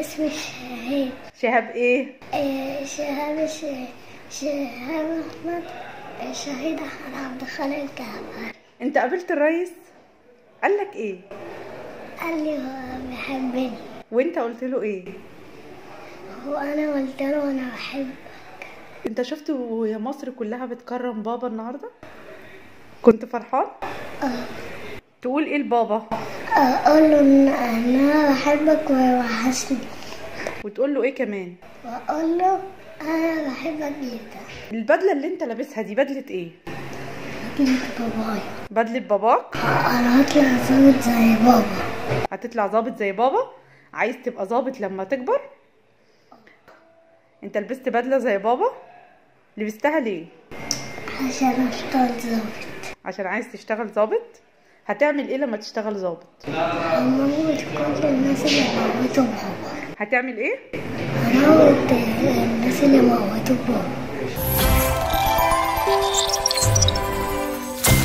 اسمي شهاب. شهاب ايه؟ شهاب احمد شهيد احمد عبد الخالق الجعفر. انت قابلت الريس؟ قال لك ايه؟ قال لي هو بيحبني. وانت قلت له ايه؟ هو انا قلت له انا بحبك. انت شفت وهي مصر كلها بتكرم بابا النهارده؟ كنت فرحان؟ اه. تقول ايه لبابا؟ اقول له ان انا بحبك ووحشني. وتقول له ايه كمان؟ واقول له انا بحبك جدا. البدله اللي انت لابسها دي بدله ايه؟ بدله بابايا. بدله باباك؟ انا هطلع ظابط زي بابا. هتطلع ظابط زي بابا؟ عايز تبقى ظابط لما تكبر؟ انت لبست بدله زي بابا؟ لبستها ليه؟ عشان اشتغل ظابط. عشان عايز تشتغل ظابط؟ هتعمل ايه لما تشتغل ظابط؟ هموت كل الناس اللي موتوا بابا. هتعمل ايه؟ هموت الناس اللي موتوا بابا.